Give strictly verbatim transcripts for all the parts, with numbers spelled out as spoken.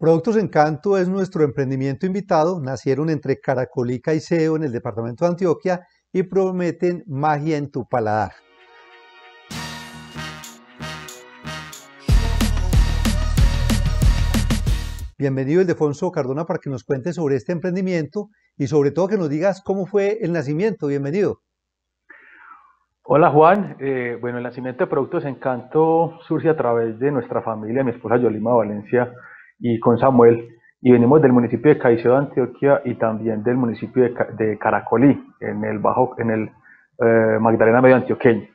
Productos Encanto es nuestro emprendimiento invitado, nacieron entre Caracolí y Caicedo en el departamento de Antioquia y prometen magia en tu paladar. Bienvenido Ildefonso Cardona para que nos cuentes sobre este emprendimiento y sobre todo que nos digas cómo fue el nacimiento. Bienvenido. Hola Juan, eh, bueno, el nacimiento de Productos Encanto surge a través de nuestra familia, mi esposa Yolima Valencia y con Samuel, y venimos del municipio de Caicedo de Antioquia y también del municipio de, de Caracolí, en el bajo, en el eh, Magdalena Medio Antioqueño.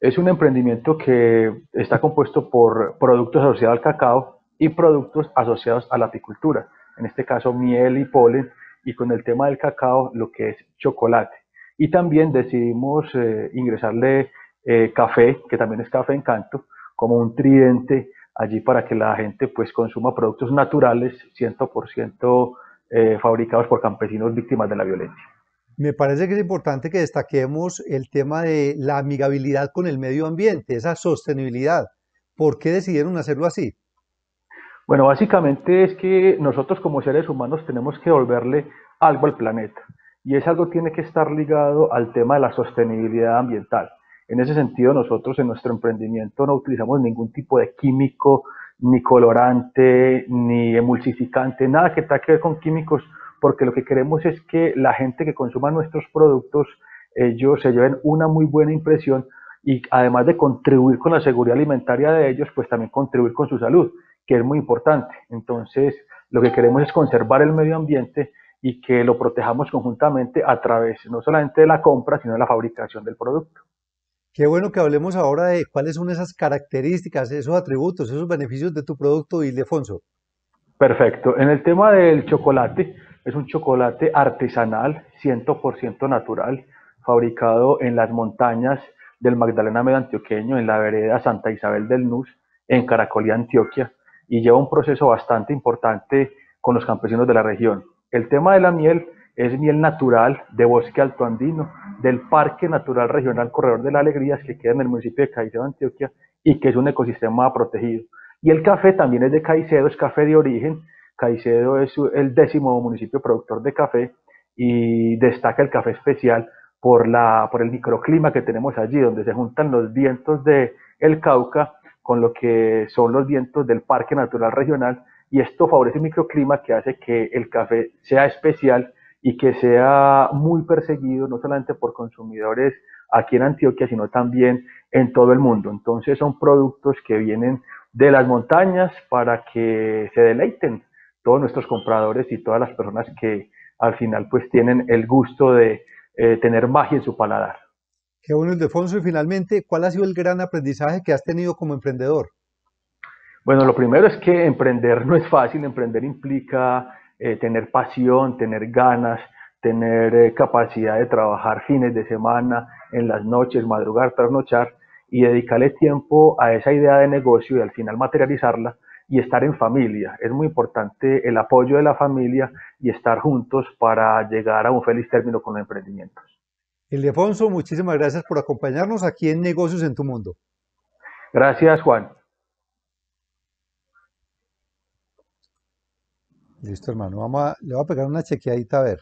Es un emprendimiento que está compuesto por productos asociados al cacao y productos asociados a la apicultura, en este caso miel y polen, y con el tema del cacao lo que es chocolate. Y también decidimos eh, ingresarle eh, café, que también es Café Encanto, como un tridente allí para que la gente pues consuma productos naturales cien por ciento eh, fabricados por campesinos víctimas de la violencia. Me parece que es importante que destaquemos el tema de la amigabilidad con el medio ambiente, esa sostenibilidad. ¿Por qué decidieron hacerlo así? Bueno, básicamente es que nosotros como seres humanos tenemos que devolverle algo al planeta y ese algo tiene que estar ligado al tema de la sostenibilidad ambiental. En ese sentido, nosotros en nuestro emprendimiento no utilizamos ningún tipo de químico, ni colorante, ni emulsificante, nada que tenga que ver con químicos, porque lo que queremos es que la gente que consuma nuestros productos, ellos se lleven una muy buena impresión y además de contribuir con la seguridad alimentaria de ellos, pues también contribuir con su salud, que es muy importante. Entonces, lo que queremos es conservar el medio ambiente y que lo protejamos conjuntamente a través no solamente de la compra, sino de la fabricación del producto. Qué bueno que hablemos ahora de cuáles son esas características, esos atributos, esos beneficios de tu producto, Ildefonso. Perfecto. En el tema del chocolate, es un chocolate artesanal, cien por ciento natural, fabricado en las montañas del Magdalena Medio Antioqueño, en la vereda Santa Isabel del Nus, en Caracolí, Antioquia, y lleva un proceso bastante importante con los campesinos de la región. El tema de la miel es miel natural de Bosque Alto Andino, del Parque Natural Regional Corredor de la Alegría, que queda en el municipio de Caicedo, Antioquia, y que es un ecosistema protegido. Y el café también es de Caicedo, es café de origen. Caicedo es el décimo municipio productor de café y destaca el café especial por, la, por el microclima que tenemos allí, donde se juntan los vientos del Cauca con lo que son los vientos del Parque Natural Regional, y esto favorece el microclima que hace que el café sea especial y que sea muy perseguido, no solamente por consumidores aquí en Antioquia, sino también en todo el mundo. Entonces son productos que vienen de las montañas para que se deleiten todos nuestros compradores y todas las personas que al final pues tienen el gusto de eh, tener magia en su paladar. Qué bueno, Ildefonso. Y finalmente, ¿cuál ha sido el gran aprendizaje que has tenido como emprendedor? Bueno, lo primero es que emprender no es fácil, emprender implica Eh, tener pasión, tener ganas, tener eh, capacidad de trabajar fines de semana, en las noches, madrugar, trasnochar y dedicarle tiempo a esa idea de negocio y al final materializarla y estar en familia. Es muy importante el apoyo de la familia y estar juntos para llegar a un feliz término con los emprendimientos. Ildefonso, muchísimas gracias por acompañarnos aquí en Negocios en tu Mundo. Gracias, Juan. Listo, hermano. Vamos a, le voy a pegar una chequeadita a ver.